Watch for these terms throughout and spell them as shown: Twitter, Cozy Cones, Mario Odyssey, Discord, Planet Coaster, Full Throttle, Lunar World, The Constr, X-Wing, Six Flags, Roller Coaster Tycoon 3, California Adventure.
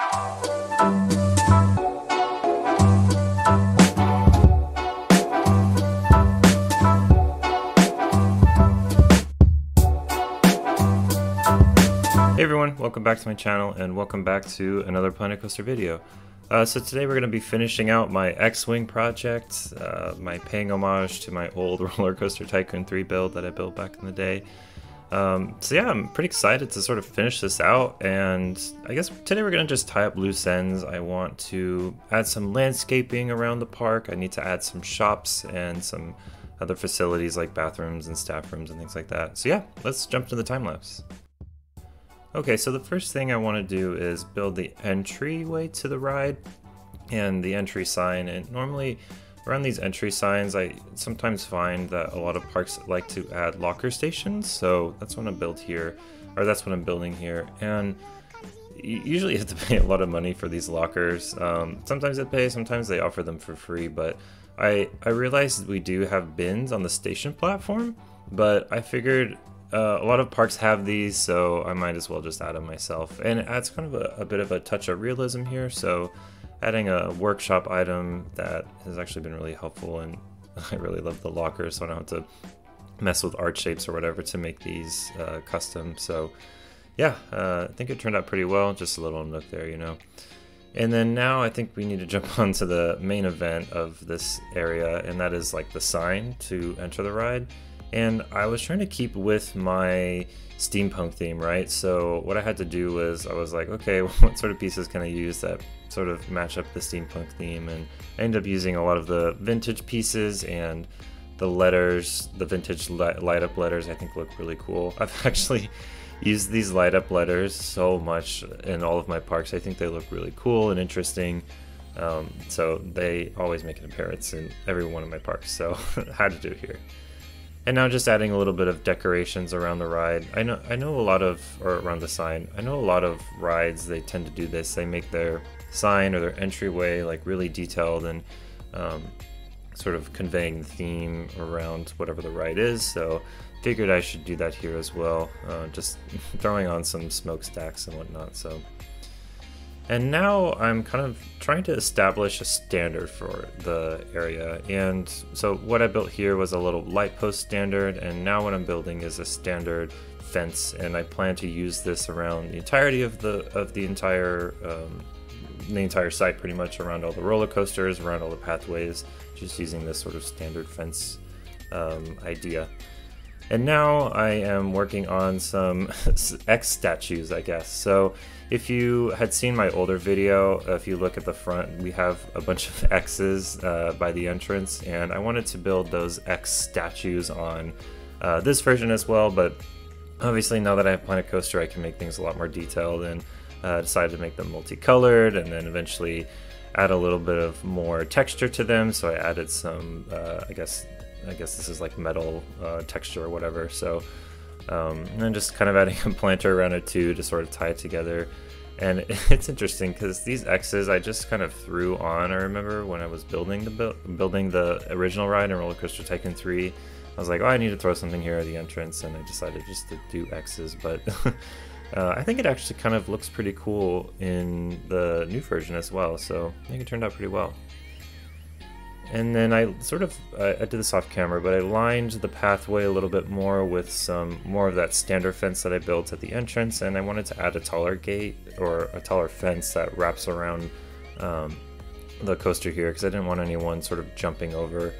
Hey everyone, welcome back to my channel and welcome back to another Planet Coaster video. So today we're going to be finishing out my X-Wing project, my paying homage to my old Roller Coaster Tycoon 3 build that I built back in the day. So yeah, I'm pretty excited to sort of finish this out, and I guess today we're going to just tie up loose ends. I want to add some landscaping around the park. I need to add some shops and some other facilities like bathrooms and staff rooms and things like that. So yeah, let's jump to the time lapse. Okay, so the first thing I want to do is build the entryway to the ride and the entry sign. And normally around these entry signs, I sometimes find that a lot of parks like to add locker stations. So that's what I'm building here, or that's what I'm building here. And you usually have to pay a lot of money for these lockers. Sometimes they pay, sometimes they offer them for free. But I realized we do have bins on the station platform, but I figured a lot of parks have these, so I might as well just add them myself. And it adds kind of a bit of a touch of realism here, so adding a workshop item that has actually been really helpful, and I really love the lockers, so I don't have to mess with art shapes or whatever to make these custom. So yeah, I think it turned out pretty well, just a little nook there, you know. And then now I think we need to jump onto the main event of this area, and that is like the sign to enter the ride. And I was trying to keep with my steampunk theme, right? So what I had to do was I was like, okay, what sort of pieces can I use that sort of match up the steampunk theme? And I ended up using a lot of the vintage pieces, and the letters, the vintage light up letters, I think look really cool. I've actually used these light up letters so much in all of my parks. I think they look really cool and interesting. So they always make an appearance in every one of my parks. So I had to do it here. And now just adding a little bit of decorations around the ride. I know a lot of, or around the sign, I know a lot of rides, they tend to do this. They make their sign or their entryway like really detailed and sort of conveying the theme around whatever the ride is. So figured I should do that here as well. Just throwing on some smokestacks and whatnot. So. And now I'm kind of trying to establish a standard for the area. And so what I built here was a little light post standard, and now what I'm building is a standard fence, and I plan to use this around the entirety of the entire site, pretty much around all the roller coasters, around all the pathways, just using this sort of standard fence idea. And now I am working on some X statues, I guess. So if you had seen my older video, if you look at the front, we have a bunch of X's by the entrance, and I wanted to build those X statues on this version as well, but obviously now that I have Planet Coaster, I can make things a lot more detailed, and decided to make them multicolored, and then eventually add a little bit of more texture to them. So I added some, I guess this is like metal texture or whatever. So and then just kind of adding a planter around it too to sort of tie it together. And it's interesting because these X's I just kind of threw on. I remember when I was building the original ride in Roller Coaster Tycoon 3, I was like, oh, I need to throw something here at the entrance, and I decided just to do X's. But I think it actually kind of looks pretty cool in the new version as well. So I think it turned out pretty well. And then I sort of, I did this off camera, but I lined the pathway a little bit more with some more of that standard fence that I built at the entrance, and I wanted to add a taller gate or a taller fence that wraps around the coaster here, because I didn't want anyone sort of jumping over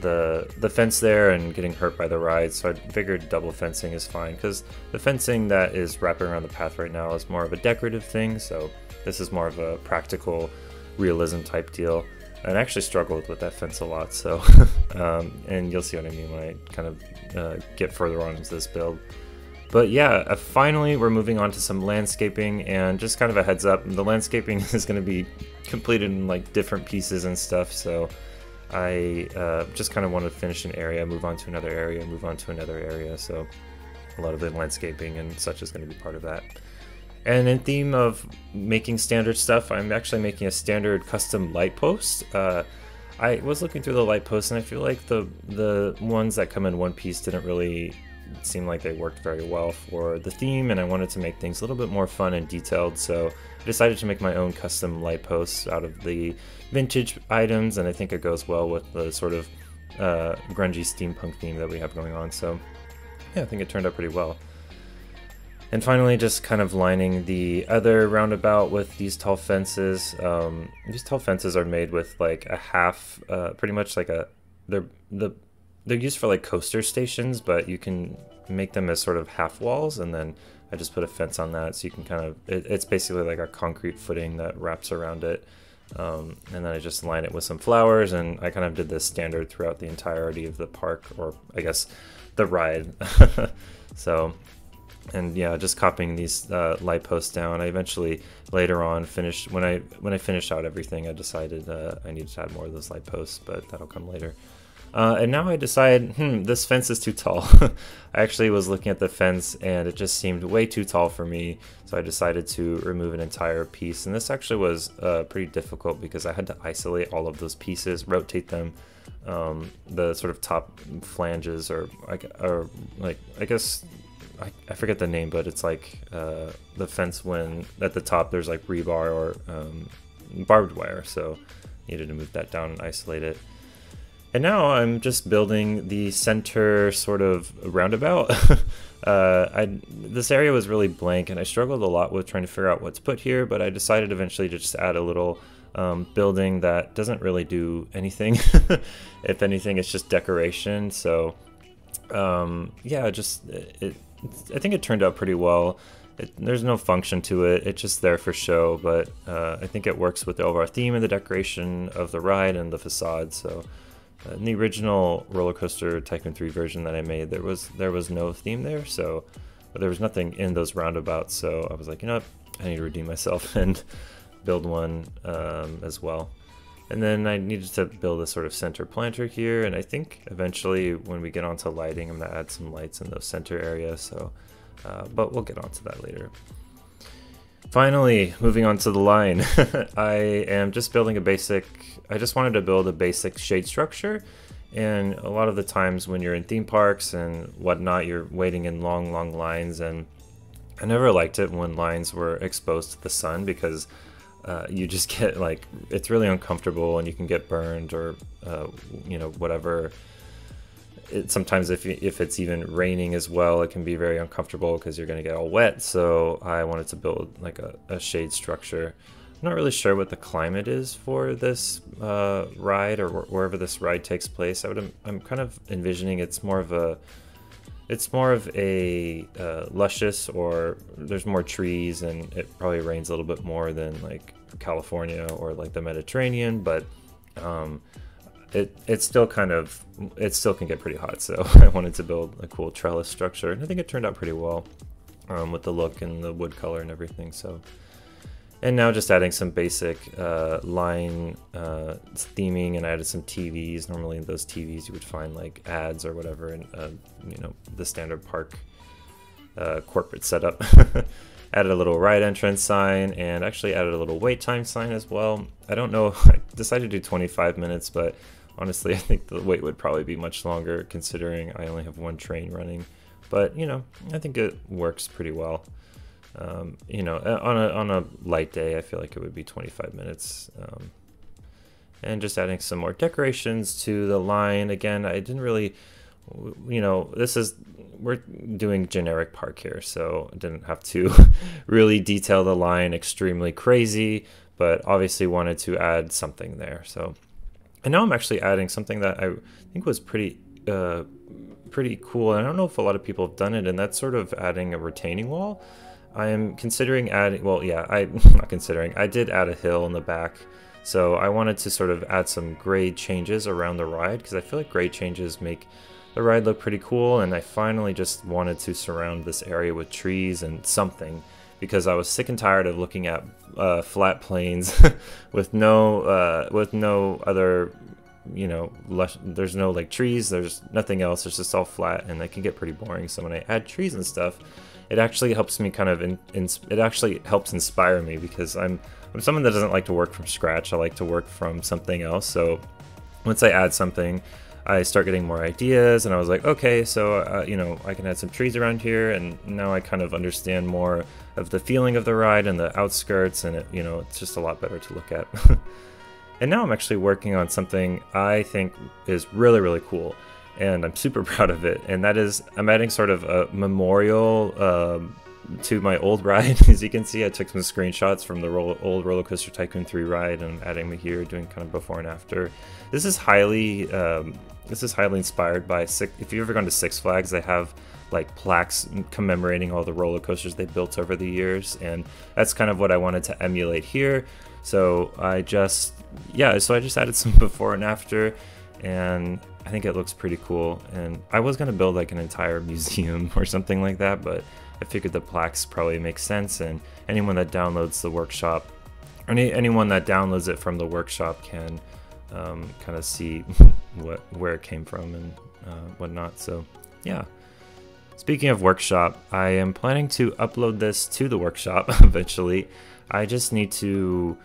the fence there and getting hurt by the ride. So I figured double fencing is fine, because the fencing that is wrapping around the path right now is more of a decorative thing, so this is more of a practical realism type deal. And I actually struggled with that fence a lot, so and you'll see what I mean when I kind of get further on into this build. But yeah, finally we're moving on to some landscaping, and just kind of a heads up, the landscaping is going to be completed in like different pieces and stuff, so I just kind of want to finish an area, move on to another area, move on to another area, so a lot of the landscaping and such is going to be part of that. And in theme of making standard stuff, I'm actually making a standard custom light post. I was looking through the light posts, and I feel like the ones that come in one piece didn't really seem like they worked very well for the theme, and I wanted to make things a little bit more fun and detailed, so I decided to make my own custom light posts out of the vintage items, and I think it goes well with the sort of grungy steampunk theme that we have going on. So yeah, I think it turned out pretty well. And finally, just kind of lining the other roundabout with these tall fences. These tall fences are made with like a half, pretty much like a, they're used for like coaster stations, but you can make them as sort of half walls, and then I just put a fence on that, so you can kind of, it's basically like a concrete footing that wraps around it. And then I just line it with some flowers, and I kind of did this standard throughout the entirety of the park, or I guess the ride. So, and yeah, just copying these light posts down. I eventually later on finished, when I finished out everything, I decided I needed to add more of those light posts, but that'll come later. And now I decide, this fence is too tall. I actually was looking at the fence and it just seemed way too tall for me, so I decided to remove an entire piece. And this actually was pretty difficult because I had to isolate all of those pieces, rotate them, the sort of top flanges, or like I guess I forget the name, but it's like the fence when at the top there's like rebar or barbed wire, so I needed to move that down and isolate it. And now I'm just building the center sort of roundabout. This area was really blank, and I struggled a lot with trying to figure out what to put here, but I decided eventually to just add a little building that doesn't really do anything. If anything, it's just decoration. So yeah, just I think it turned out pretty well. There's no function to it, it's just there for show, but I think it works with the overall theme and the decoration of the ride and the facade. So. In the original Roller Coaster Tycoon 3 version that I made, there was no theme there, so there was nothing in those roundabouts. So I was like, you know what, I need to redeem myself and build one as well. And then I needed to build a sort of center planter here, and I think eventually when we get onto lighting, I'm gonna add some lights in those center areas. So, but we'll get onto that later. Finally, moving on to the line, I just wanted to build a basic shade structure, and a lot of the times when you're in theme parks and whatnot, you're waiting in long, long lines, and I never liked it when lines were exposed to the sun, because you just get like, it's really uncomfortable and you can get burned, or you know, whatever. Sometimes if it's even raining as well, it can be very uncomfortable because you're going to get all wet. So I wanted to build like a shade structure. I'm not really sure what the climate is for this ride, or wherever this ride takes place. I'm kind of envisioning it's more of a luscious, or there's more trees, and it probably rains a little bit more than like California or like the Mediterranean, but it still can get pretty hot, so I wanted to build a cool trellis structure, and I think it turned out pretty well with the look and the wood color and everything. So, and now just adding some basic line theming, and I added some TVs. Normally in those TVs you would find like ads or whatever, and you know, the standard park corporate setup. Added a little ride entrance sign, and actually added a little wait time sign as well. I don't know, I decided to do 25 minutes, but honestly, I think the wait would probably be much longer considering I only have one train running. But, you know, I think it works pretty well. You know, on a light day, I feel like it would be 25 minutes. And just adding some more decorations to the line. Again, I didn't really, you know, we're doing generic park here, so I didn't have to really detail the line extremely crazy, but obviously wanted to add something there. So, and now I'm actually adding something that I think was pretty cool, and I don't know if a lot of people have done it, and that's sort of adding a retaining wall. I am considering adding, well, yeah, I'm not considering, I did add a hill in the back. So I wanted to sort of add some grade changes around the ride, because I feel like grade changes make the ride looked pretty cool, and I finally just wanted to surround this area with trees and something, because I was sick and tired of looking at flat plains with no other, you know, lush, there's no like trees, there's nothing else, it's just all flat, and that can get pretty boring. So when I add trees and stuff, it actually helps me kind of it actually helps inspire me, because I'm someone that doesn't like to work from scratch. I like to work from something else. So once I add something, I start getting more ideas, and I was like, okay, so you know, I can add some trees around here, and now I kind of understand more of the feeling of the ride and the outskirts, and it, you know, it's just a lot better to look at. And now I'm actually working on something I think is really, really cool, and I'm super proud of it, and that is I'm adding sort of a memorial to my old ride. As you can see, I took some screenshots from the old Roller Coaster Tycoon 3 ride, and I'm adding them here, doing kind of before and after. This is highly inspired by Six. If you've ever gone to Six Flags, they have like plaques commemorating all the roller coasters they built over the years, and that's kind of what I wanted to emulate here. So I just, yeah, so I just added some before and after, and I think it looks pretty cool. And I was gonna build like an entire museum or something like that, but I figured the plaques probably make sense, and anyone that downloads the workshop, or anyone that downloads it from the workshop can kind of see where it came from and whatnot. So yeah. Speaking of workshop, I am planning to upload this to the workshop eventually. I just need to,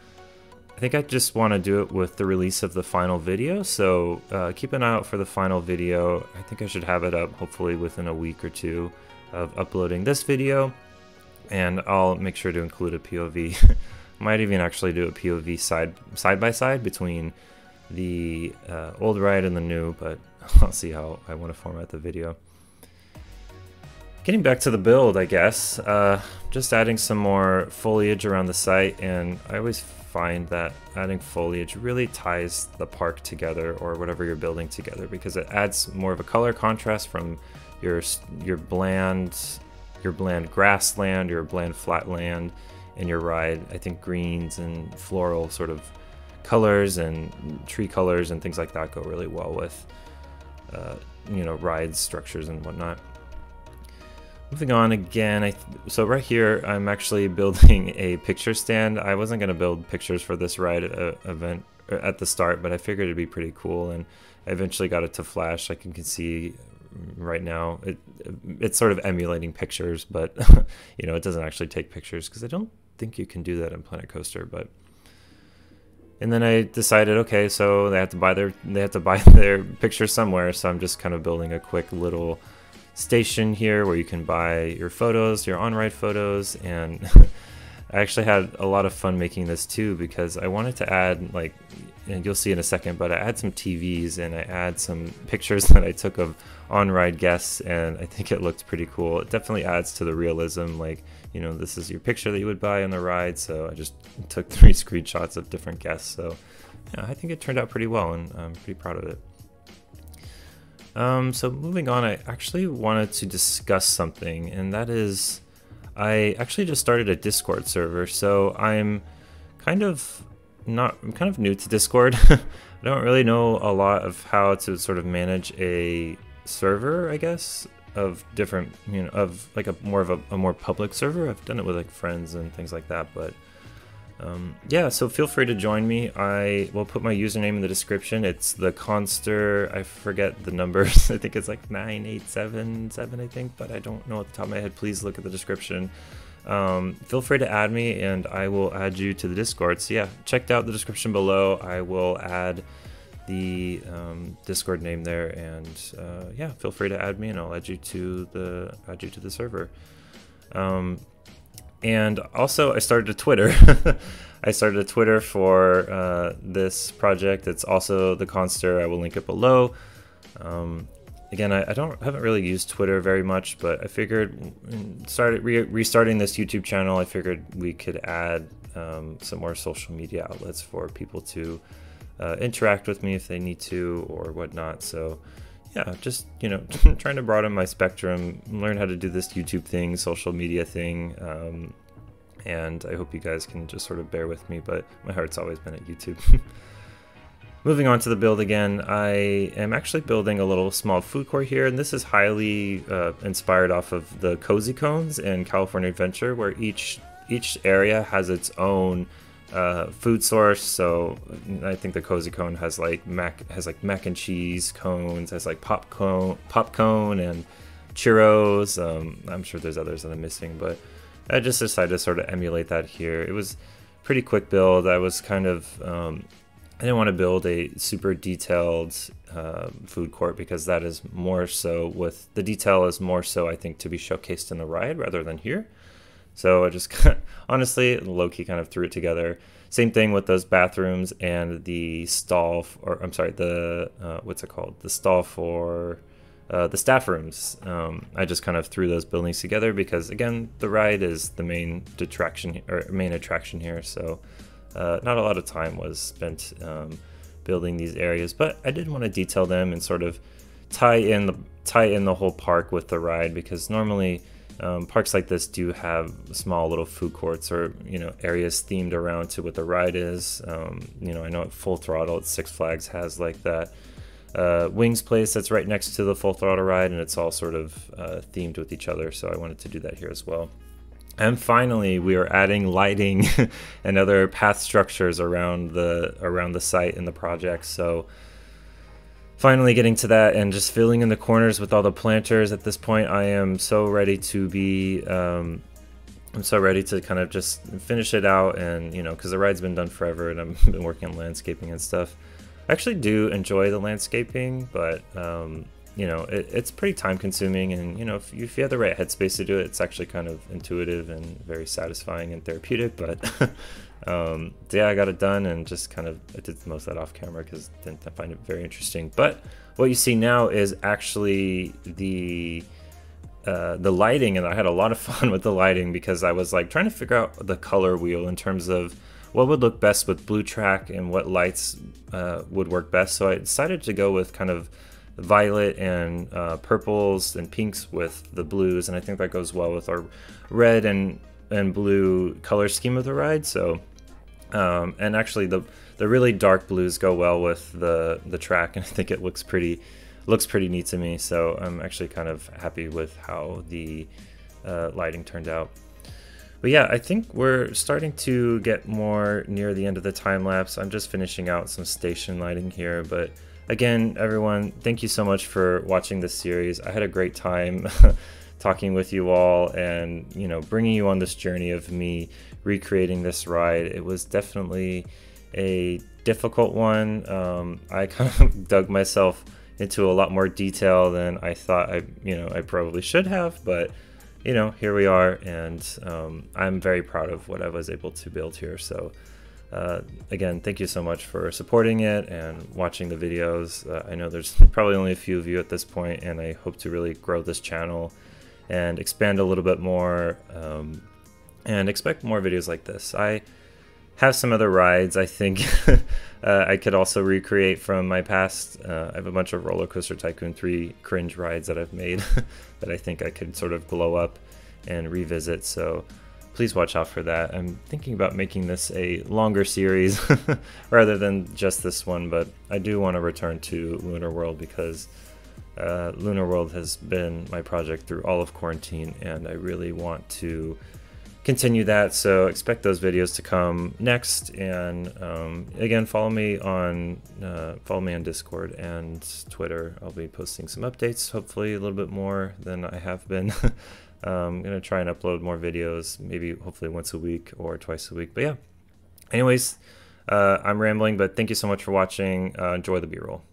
I think I just want to do it with the release of the final video, so keep an eye out for the final video. I think I should have it up hopefully within a week or two of uploading this video, and I'll make sure to include a POV. Might even actually do a POV side by side between the old ride and the new, but I'll see how I want to format the video. Getting back to the build, I guess, just adding some more foliage around the site, and I always find that adding foliage really ties the park together, or whatever you're building together, because it adds more of a color contrast from your bland grassland, your bland flatland, and your ride. I think greens and floral sort of colors and tree colors and things like that go really well with you know, rides, structures, and whatnot. Moving on again, so right here I'm actually building a picture stand. I wasn't going to build pictures for this ride event at the start, but I figured it'd be pretty cool, and I eventually got it to flash. Like you can see right now, it's sort of emulating pictures, but you know, it doesn't actually take pictures because I don't think you can do that in Planet Coaster. But and then I decided, okay, so they have to buy their picture somewhere, so I'm just kind of building a quick little station here where you can buy your photos, your on-ride photos. And I actually had a lot of fun making this too, because I wanted to add, like, and you'll see in a second, but I add some TVs and I add some pictures that I took of on-ride guests, and I think it looked pretty cool. It definitely adds to the realism, like, you know, this is your picture that you would buy on the ride, so I just took 3 screenshots of different guests. So yeah, I think it turned out pretty well, and I'm pretty proud of it. So moving on, I actually wanted to discuss something, and that is, I actually just started a Discord server. So I'm kind of new to Discord. I don't really know a lot of how to sort of manage a server, I guess, of different, you know, of like a more public server. I've done it with like friends and things like that, but yeah, so feel free to join me. I will put my username in the description. It's The Constr. I forget the numbers. I think it's like 9877, I think, but I don't know at the top of my head. Please look at the description. Feel free to add me, and I will add you to the Discord. So yeah, check out the description below. I will add the Discord name there, and yeah, feel free to add me, and I'll add you to the server. And also, I started a Twitter. I started a Twitter for this project. It's also The Constr. I will link it below. Again, I haven't really used Twitter very much, but I figured restarting this YouTube channel, I figured we could add some more social media outlets for people to interact with me if they need to or whatnot. So yeah, just, you know, trying to broaden my spectrum, learn how to do this YouTube thing, social media thing, and I hope you guys can just sort of bear with me, but my heart's always been at YouTube. Moving on to the build again, I am actually building a little small food court here, and this is highly inspired off of the Cozy Cones in California Adventure, where each area has its own food source. So I think the Cozy Cone has like mac and cheese cones, has like popcorn and churros. I'm sure there's others that I'm missing, but I just decided to sort of emulate that here. It was pretty quick build. I was kind of I didn't want to build a super detailed food court because that is more so with the detail is more so I think to be showcased in the ride rather than here. So I just honestly low-key kind of threw it together. Same thing with those bathrooms and the stall, or I'm sorry, the what's it called? The stall for the staff rooms. I just kind of threw those buildings together because again, the ride is the main detraction or main attraction here. So. Not a lot of time was spent building these areas, but I did want to detail them and sort of tie in the whole park with the ride, because normally parks like this do have small little food courts or, you know, areas themed around to what the ride is. You know, I know at Full Throttle at Six Flags has like that Wings place that's right next to the Full Throttle ride, and it's all sort of themed with each other. So I wanted to do that here as well. And finally, we are adding lighting and other path structures around the site and the project. So finally getting to that and just filling in the corners with all the planters. At this point, I am so ready to be, I'm so ready to kind of just finish it out. And, you know, because the ride's been done forever and I've been working on landscaping and stuff. I actually do enjoy the landscaping, but, you know, it's pretty time consuming, and, you know, if you have the right headspace to do it, it's actually kind of intuitive and very satisfying and therapeutic. But yeah, I got it done, and just kind of, I did most of that off camera because I didn't find it very interesting. But what you see now is actually the lighting, and I had a lot of fun with the lighting because I was like trying to figure out the color wheel in terms of what would look best with blue track and what lights would work best. So I decided to go with kind of violet and purples and pinks with the blues, and I think that goes well with our red and blue color scheme of the ride. So and actually the really dark blues go well with the track, and I think it looks pretty neat to me. So I'm actually kind of happy with how the lighting turned out. But yeah, I think we're starting to get more near the end of the time lapse. I'm just finishing out some station lighting here, but again, everyone, thank you so much for watching this series. I had a great time talking with you all and, you know, bringing you on this journey of me recreating this ride. It was definitely a difficult one. I kind of dug myself into a lot more detail than I thought I probably should have, but, you know, here we are, and I'm very proud of what I was able to build here. So. Again, thank you so much for supporting it and watching the videos. I know there's probably only a few of you at this point, and I hope to really grow this channel and expand a little bit more, and expect more videos like this. I have some other rides I think I could also recreate from my past. I have a bunch of Roller Coaster Tycoon 3 cringe rides that I've made that I think I could sort of glow up and revisit. So. Please watch out for that. I'm thinking about making this a longer series rather than just this one, but I do want to return to Lunar World because Lunar World has been my project through all of quarantine, and I really want to continue that. So expect those videos to come next. And again, follow me on Discord and Twitter. I'll be posting some updates, hopefully a little bit more than I have been. I'm going to try and upload more videos, maybe hopefully once a week or twice a week. But yeah, anyways, I'm rambling, but thank you so much for watching. Enjoy the B-roll.